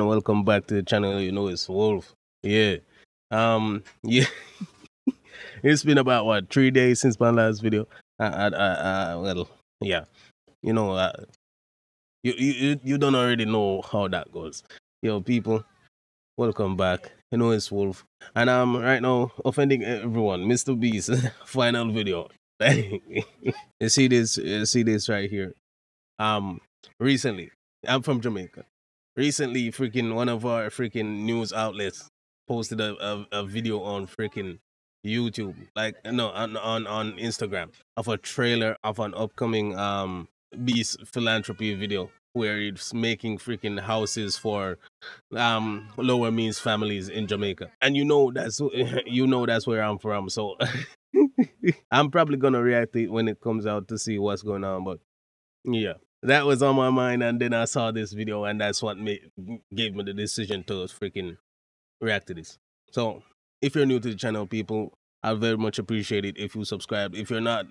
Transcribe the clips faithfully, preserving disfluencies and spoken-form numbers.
everyone, welcome back to the channel. You know, it's Wolf. Yeah. Um, yeah. It's been about what, three days since my last video. I, I, I, I well, yeah. You know, uh, you, you, you don't already know how that goes. Yo, people, welcome back. You know, it's Wolf. And I'm right now offending everyone. Mister Beast, final video. You see this, you see this right here. Um, recently, I'm from Jamaica. Recently, freaking one of our freaking news outlets posted a, a, a video on freaking YouTube, like no, on, on on Instagram, of a trailer of an upcoming um Beast Philanthropy video where it's making freaking houses for um lower means families in Jamaica. And you know that's you know that's where I'm from, so I'm probably gonna react to it when it comes out to see what's going on. But yeah, that was on my mind, and then I saw this video, and that's what made, gave me the decision to freaking react to this. So if you're new to the channel, people, I very much appreciate it if you subscribe. If you're not,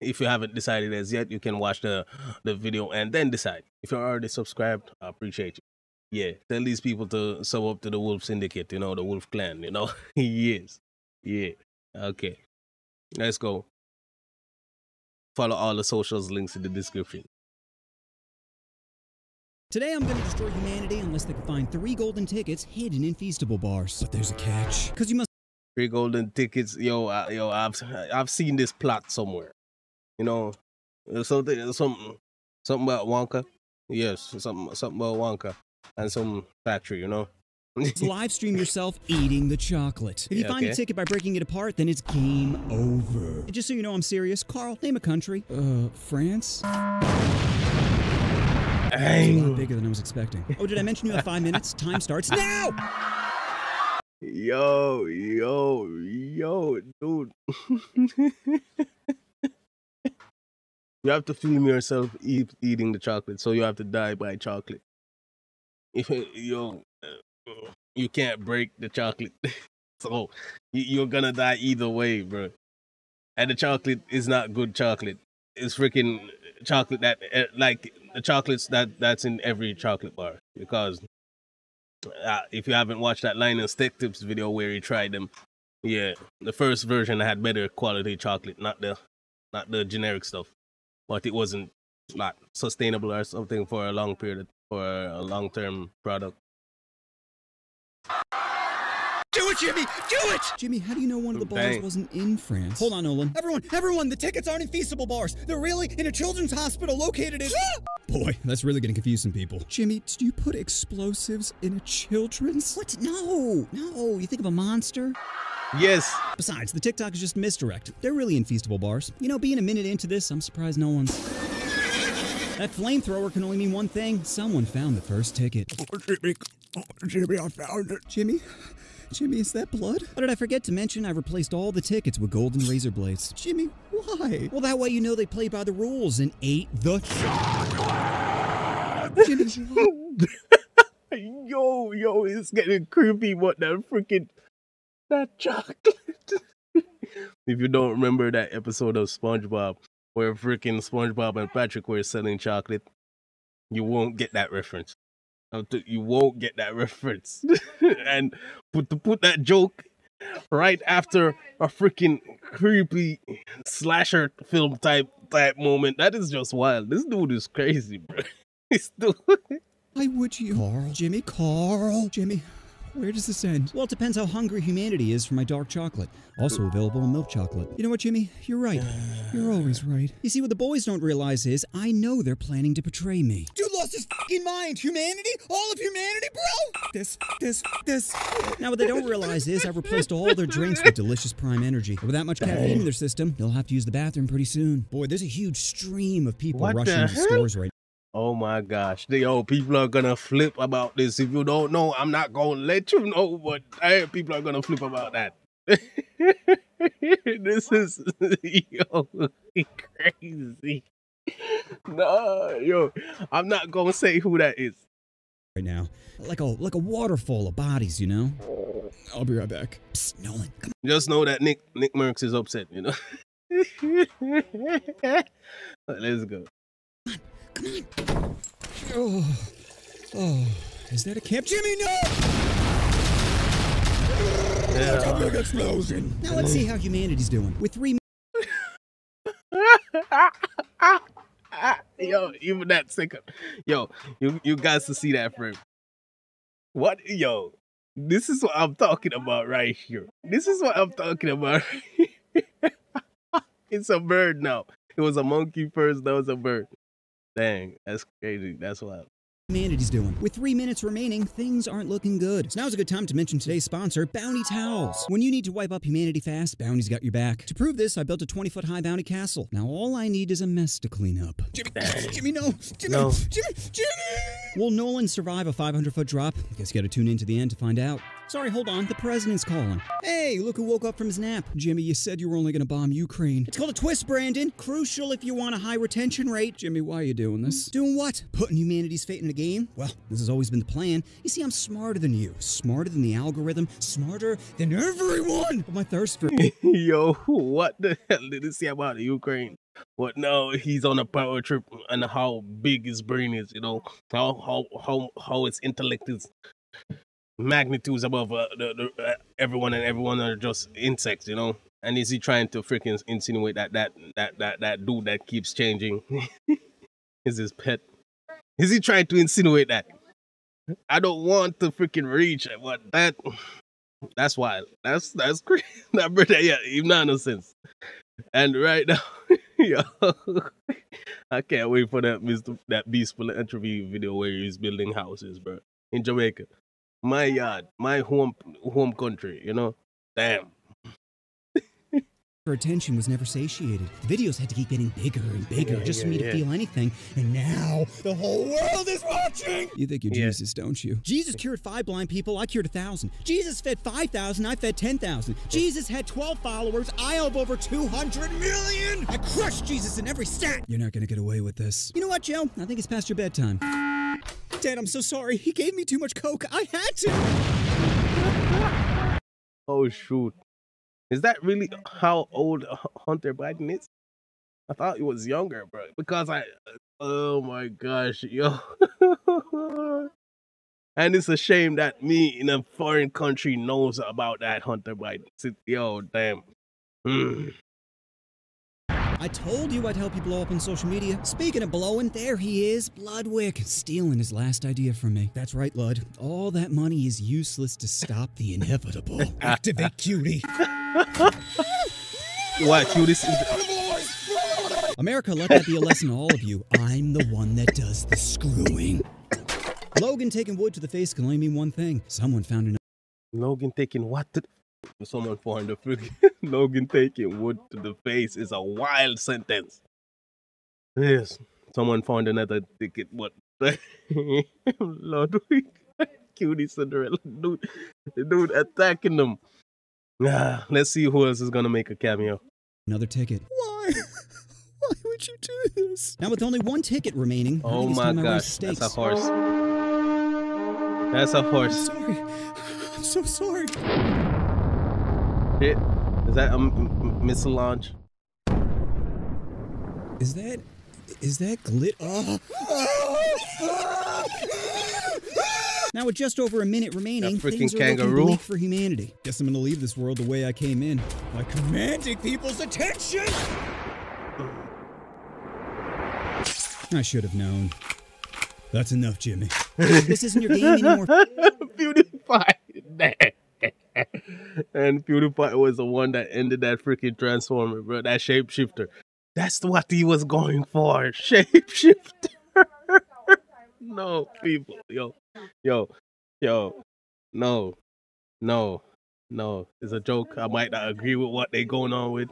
if you haven't decided as yet, you can watch the the video and then decide. If you're already subscribed, I appreciate you. Yeah, tell these people to sub up to the Wolf Syndicate, you know, the Wolf Clan, you know. Yes. Yeah. Okay. Let's go. Follow all the socials, links in the description. Today I'm going to destroy humanity unless they can find three golden tickets hidden in Feastable bars. But there's a catch. Because you must... Three golden tickets. Yo, uh, yo, I've, I've seen this plot somewhere. You know, something, something, something about Wonka. Yes, something, something about Wonka. And some factory, you know. Live stream yourself eating the chocolate. If you yeah, find okay. a ticket by breaking it apart, then it's game over. And just so you know, I'm serious. Carl, name a country. Uh, France? It's a lot bigger than I was expecting. Oh, did I mention you have five minutes? Time starts now! Yo, yo, yo, dude. You have to film yourself eat, eating the chocolate, so you have to die by chocolate. If yo, you can't break the chocolate, so you're gonna die either way, bro. And the chocolate is not good chocolate. It's freaking chocolate that, like, the chocolates that that's in every chocolate bar, because uh, if you haven't watched that Linus Tech Tips video where he tried them, yeah, the first version had better quality chocolate, not the not the generic stuff, but it wasn't not sustainable or something for a long period, for a long term product. Do it, Jimmy! Do it! Jimmy, how do you know one of the bars Dang. wasn't in France? Hold on, Nolan. Everyone, everyone, the tickets aren't in Feastable bars. They're really in a children's hospital located in... Boy, that's really gonna confuse some people. Jimmy, do you put explosives in a children's? What? No, no. You think of a monster? Yes. Besides, the TikTok is just misdirect. They're really in Feastable bars. You know, being a minute into this, I'm surprised no one's... That flamethrower can only mean one thing. Someone found the first ticket. Oh, Jimmy. Oh, Jimmy, I found it. Jimmy? Jimmy, is that blood? What did I forget to mention? I replaced all the tickets with golden razor blades. Jimmy, why? Well, that way you know they play by the rules and ate the chocolate! Jimmy, yo, yo, it's getting creepy, what that freaking... that chocolate! If you don't remember that episode of SpongeBob, where freaking SpongeBob and Patrick were selling chocolate, you won't get that reference. You won't get that reference. And put to put that joke right after a freaking creepy slasher film type type moment. That is just wild. This dude is crazy, bro. This dude. Why would you, Carl? Jimmy, Carl, Jimmy. Where does this end? Well, it depends how hungry humanity is for my dark chocolate. Also available in milk chocolate. You know what, Jimmy? You're right. You're always right. You see, what the boys don't realize is, I know they're planning to betray me. Dude lost his f***ing mind! Humanity? All of humanity, bro! This, this, this. Now, what they don't realize is, I've replaced all their drinks with delicious Prime Energy. With that much caffeine in their system, they'll have to use the bathroom pretty soon. Boy, there's a huge stream of people what rushing to stores right now. Oh my gosh, the old people are gonna flip about this. If you don't know, I'm not gonna let you know, but hey, people are gonna flip about that. This is yo crazy. No, yo, I'm not gonna say who that is. Right now, like a like a waterfall of bodies, you know. I'll be right back. Psst, Nolan, come on. Just know that Nick Nick Merckx is upset, you know. Let's go. Come on. Oh, oh, Is that a camp? Jimmy, no! Yeah. A big explosion. Now let's see how humanity's doing. With three. Yo, even that sick. Yo, you you guys to see that frame. What? Yo, this is what I'm talking about right here. This is what I'm talking about. It's a bird now. It was a monkey first, now it's a bird. Dang, that's crazy. That's wild. Humanity's doing. With three minutes remaining, things aren't looking good. So now's a good time to mention today's sponsor, Bounty Towels. When you need to wipe up humanity fast, Bounty's got your back. To prove this, I built a twenty foot high Bounty castle. Now all I need is a mess to clean up. Jimmy, Jimmy, no, Jimmy, no. Jimmy, Jimmy! Will Nolan survive a five hundred foot drop? I guess you gotta tune in to the end to find out. Sorry, hold on, the president's calling. Hey, look who woke up from his nap. Jimmy, you said you were only gonna bomb Ukraine. It's called a twist, Brandon. Crucial if you want a high retention rate. Jimmy, why are you doing this? Doing what? Putting humanity's fate in a game? Well, this has always been the plan. You see, I'm smarter than you. Smarter than the algorithm. Smarter than everyone! But my thirst for- Yo, what the hell did it say about Ukraine? What? No, he's on a power trip and how big his brain is, you know? How, how, how, how his intellect is. Magnitudes above uh, the, the, uh, everyone, and everyone are just insects, you know. And is he trying to freaking insinuate that that that that that dude that keeps changing is his pet? Is he trying to insinuate that? I don't want to freaking reach, but that that's wild. That's that's crazy. That brother, yeah, even nonsense. And right now, yo, I can't wait for that Mister that Beast Philanthropy video where he's building houses, bro, in Jamaica. My yard, my home, home country, you know? Damn. Her attention was never satiated. The videos had to keep getting bigger and bigger yeah, just yeah, for me yeah. to feel anything. And now the whole world is watching. You think you're yeah. Jesus, don't you? Jesus cured five blind people. I cured a thousand. Jesus fed five thousand. I fed ten thousand. Jesus had twelve followers. I have over two hundred million. I crushed Jesus in every stat. You're not going to get away with this. You know what, Joe? I think it's past your bedtime. Dad, I'm so sorry. He gave me too much coke. I had to. Oh, shoot. Is that really how old Hunter Biden is? I thought he was younger, bro. Because I... Oh my gosh, yo. And it's a shame that me in a foreign country knows about that Hunter Biden. Yo, damn. Mm. I told you I'd help you blow up on social media. Speaking of blowing, there he is, Bloodwick, stealing his last idea from me. That's right, Lud. All that money is useless to stop the inevitable. Activate Cutie. What, Cutie? America, let that be a lesson to all of you. I'm the one that does the screwing. Logan taking wood to the face can only mean one thing. Someone found an... Logan taking what to... Someone found the food. Logan taking wood to the face is a wild sentence. Yes, someone found another ticket. What? Ludwig, Cutie Cinderella, dude, dude attacking them. Ah, let's see who else is gonna make a cameo. Another ticket. Why? Why would you do this? Now with only one ticket remaining. Oh my gosh, that's a horse. That's a horse. I'm sorry. I'm so sorry. Shit. Is that a missile launch? Is that... Is that glit... Oh. Now with just over a minute remaining, things are kangaroo. looking bleak for humanity. Guess I'm gonna leave this world the way I came in. By commanding people's attention! I should have known. That's enough, Jimmy. This isn't your game anymore. PewDiePie. Damn. And PewDiePie was the one that ended that freaking transformer, bro. That shapeshifter. That's what he was going for. Shapeshifter. No, people. Yo. Yo. Yo. No. No. No. It's a joke. I might not agree with what they're going on with.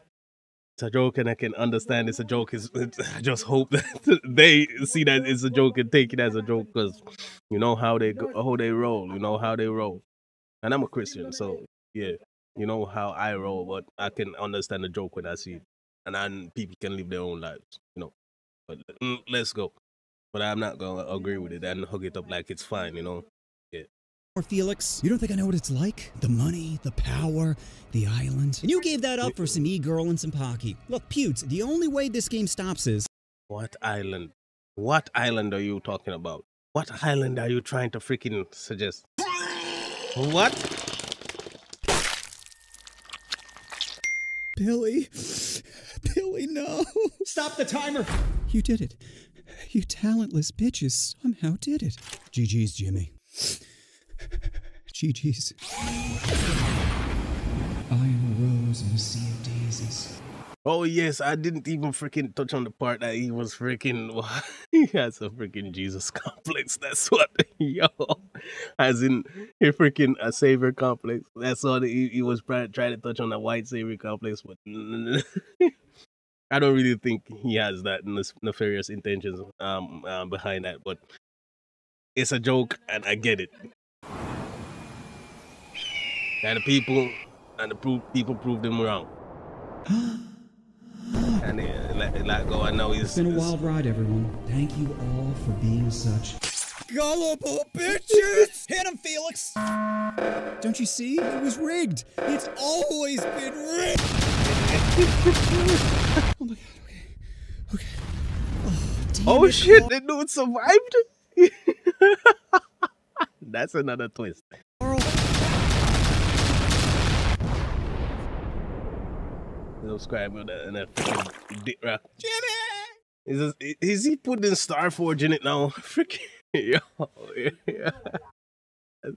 It's a joke and I can understand it's a joke. It's, it's, I just hope that they see that it's a joke and take it as a joke because you know how they go, how they roll. You know how they roll. And I'm a Christian, so yeah, you know how I roll, but I can understand the joke when I see it. And then people can live their own lives, you know. But mm, let's go. But I'm not going to agree with it and hug it up like it's fine, you know. Yeah. Or Felix, you don't think I know what it's like? The money, the power, the island. And you gave that up for some e-girl and some Pocky. Look, Pewds, the only way this game stops is... What island? What island are you talking about? What island are you trying to freaking suggest? What? Billy. Billy, no. Stop the timer. You did it. You talentless bitches somehow did it. G G's, Jimmy. G G's. I am a rose in a sea of daisies. Oh yes, I didn't even freaking touch on the part that he was freaking, well, he has a freaking Jesus complex, that's what, yo, as in a freaking a savior complex, that's all that he, he was trying to touch on, the white savior complex, but I don't really think he has that nefarious intentions um, um, behind that, but it's a joke and I get it. And the people, and the pro people proved him wrong. And uh, let, let go. I know he's, it's been a wild ride, everyone. Thank you all for being such gullible bitches. Hit him, Felix. Don't you see? It was rigged. It's always been rigged. Oh my god. Okay. Okay. Oh, damn oh it. Shit! The dude survived. That's another twist. Subscribe with that and that freaking dick rock. Jimmy! Is, this, is he putting Star Forge in it now? Freaking yo, yeah. That's,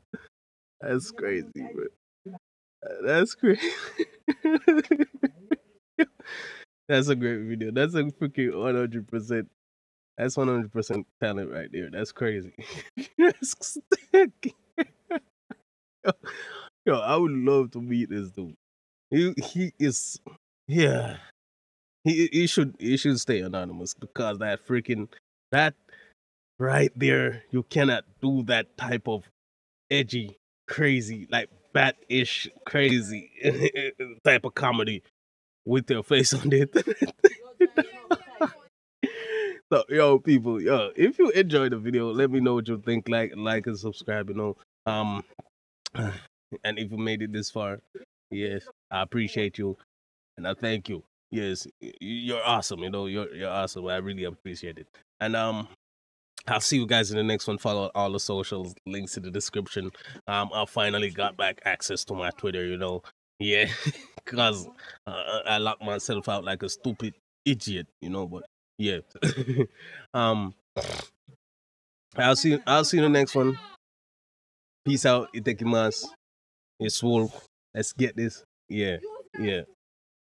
that's crazy, bro. That's crazy. That's a great video. That's a freaking one hundred percent. That's one hundred percent talent right there. That's crazy. That's yo, yo, I would love to meet this dude. He he is. Yeah, he he should he should stay anonymous because that freaking that right there, you cannot do that type of edgy, crazy, like bat-ish crazy type of comedy with your face on it. So yo, people, yo, if you enjoyed the video, let me know what you think. Like, like, and subscribe. You know, um, and if you made it this far, yes, I appreciate you. And I thank you. Yes, you're awesome. You know, you're you're awesome. I really appreciate it. And um, I'll see you guys in the next one. Follow all the socials, links in the description. Um, I finally got back access to my Twitter. You know, yeah, because uh, I locked myself out like a stupid idiot. You know, but yeah. um, I'll see. I'll see you in the next one. Peace out. Itadakimasu. It's Wolf. Let's get this. Yeah, yeah.